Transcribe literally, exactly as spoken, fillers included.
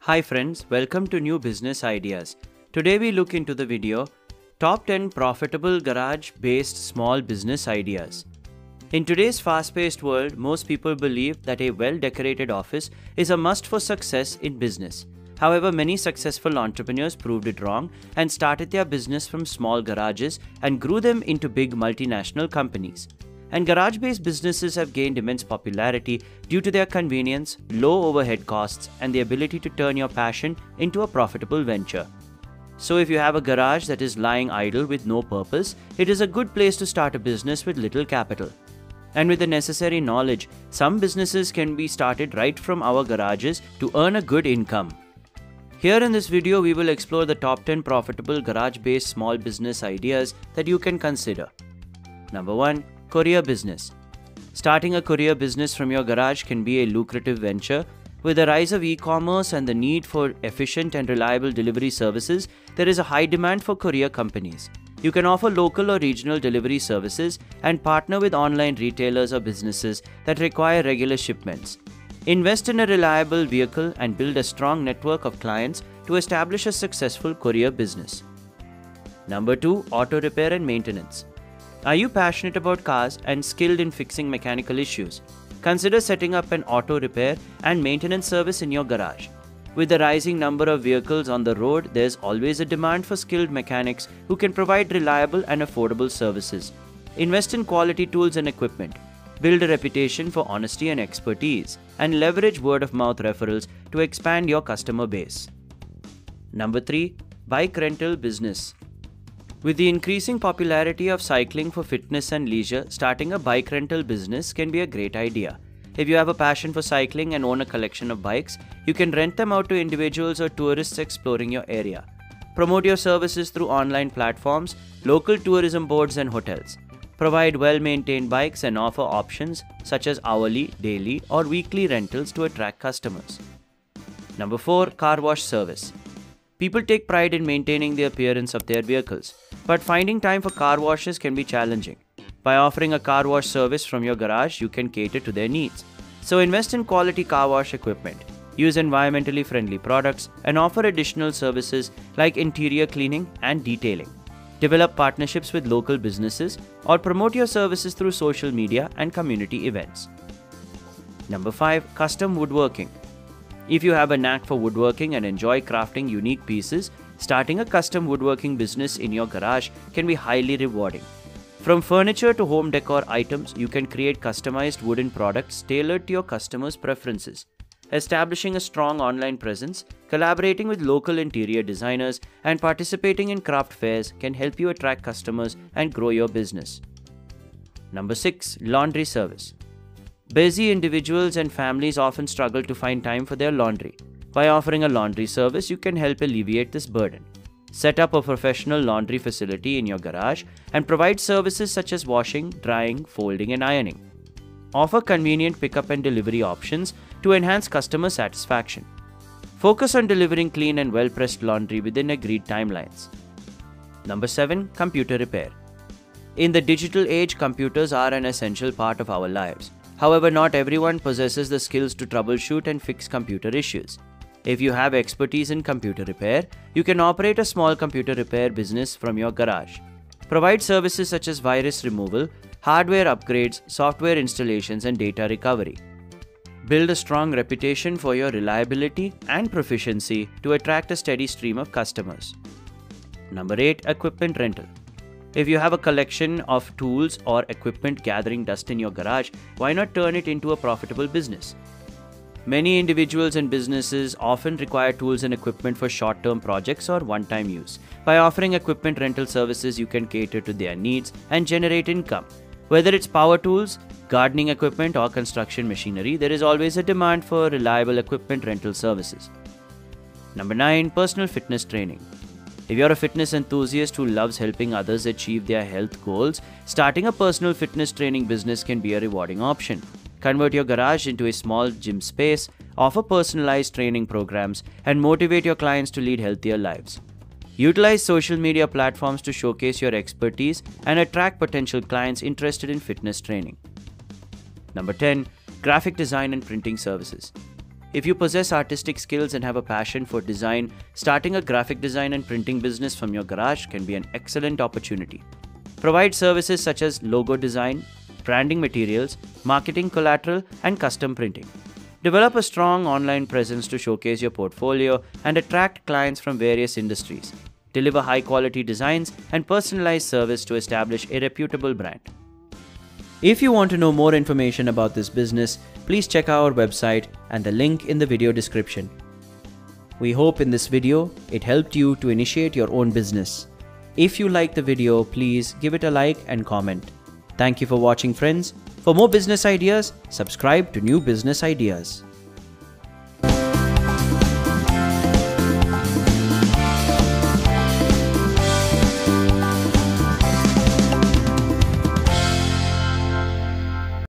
Hi friends, welcome to New Business Ideas. Today we look into the video Top ten Profitable Garage Based Small Business Ideas. In today's fast-paced world, most people believe that a well-decorated office is a must for success in business. However, many successful entrepreneurs proved it wrong and started their business from small garages and grew them into big multinational companies. And garage-based businesses have gained immense popularity due to their convenience, low overhead costs, and the ability to turn your passion into a profitable venture. So if you have a garage that is lying idle with no purpose, it is a good place to start a business with little capital. And with the necessary knowledge, some businesses can be started right from our garages to earn a good income. Here in this video, we will explore the top ten profitable garage-based small business ideas that you can consider. Number one. Courier business. Starting a courier business from your garage can be a lucrative venture. With the rise of e-commerce and the need for efficient and reliable delivery services, there is a high demand for courier companies. You can offer local or regional delivery services and partner with online retailers or businesses that require regular shipments. Invest in a reliable vehicle and build a strong network of clients to establish a successful courier business. Number two. Auto repair and maintenance. Are you passionate about cars and skilled in fixing mechanical issues? Consider setting up an auto repair and maintenance service in your garage. With the rising number of vehicles on the road, there's always a demand for skilled mechanics who can provide reliable and affordable services. Invest in quality tools and equipment. Build a reputation for honesty and expertise, and leverage word-of-mouth referrals to expand your customer base. Number three. Bike rental business. With the increasing popularity of cycling for fitness and leisure, starting a bike rental business can be a great idea. If you have a passion for cycling and own a collection of bikes, you can rent them out to individuals or tourists exploring your area. Promote your services through online platforms, local tourism boards and hotels. Provide well-maintained bikes and offer options such as hourly, daily or weekly rentals to attract customers. Number four. Car wash service. People take pride in maintaining the appearance of their vehicles, but finding time for car washes can be challenging. By offering a car wash service from your garage, you can cater to their needs. So invest in quality car wash equipment, use environmentally friendly products, and offer additional services like interior cleaning and detailing. Develop partnerships with local businesses or promote your services through social media and community events. Number five. Custom woodworking. If you have a knack for woodworking and enjoy crafting unique pieces, starting a custom woodworking business in your garage can be highly rewarding. From furniture to home decor items, you can create customized wooden products tailored to your customers' preferences. Establishing a strong online presence, collaborating with local interior designers, and participating in craft fairs can help you attract customers and grow your business. Number six. Laundry service. Busy individuals and families often struggle to find time for their laundry. By offering a laundry service, you can help alleviate this burden. Set up a professional laundry facility in your garage and provide services such as washing, drying, folding, and ironing. Offer convenient pickup and delivery options to enhance customer satisfaction. Focus on delivering clean and well-pressed laundry within agreed timelines. Number seven. Computer repair. In the digital age, computers are an essential part of our lives. However, not everyone possesses the skills to troubleshoot and fix computer issues. If you have expertise in computer repair, you can operate a small computer repair business from your garage. Provide services such as virus removal, hardware upgrades, software installations, and data recovery. Build a strong reputation for your reliability and proficiency to attract a steady stream of customers. Number eight. Equipment rental. If you have a collection of tools or equipment gathering dust in your garage, why not turn it into a profitable business? Many individuals and businesses often require tools and equipment for short-term projects or one-time use. By offering equipment rental services, you can cater to their needs and generate income. Whether it's power tools, gardening equipment, or construction machinery, there is always a demand for reliable equipment rental services. Number nine. Personal fitness training. If you're a fitness enthusiast who loves helping others achieve their health goals, starting a personal fitness training business can be a rewarding option. Convert your garage into a small gym space, offer personalized training programs, and motivate your clients to lead healthier lives. Utilize social media platforms to showcase your expertise and attract potential clients interested in fitness training. Number ten. Graphic design and printing services. If you possess artistic skills and have a passion for design, starting a graphic design and printing business from your garage can be an excellent opportunity. Provide services such as logo design, branding materials, marketing collateral, and custom printing. Develop a strong online presence to showcase your portfolio and attract clients from various industries. Deliver high-quality designs and personalized service to establish a reputable brand. If you want to know more information about this business, please check our website and the link in the video description. We hope in this video, it helped you to initiate your own business. If you like the video, please give it a like and comment. Thank you for watching, friends. For more business ideas, subscribe to New Business Ideas.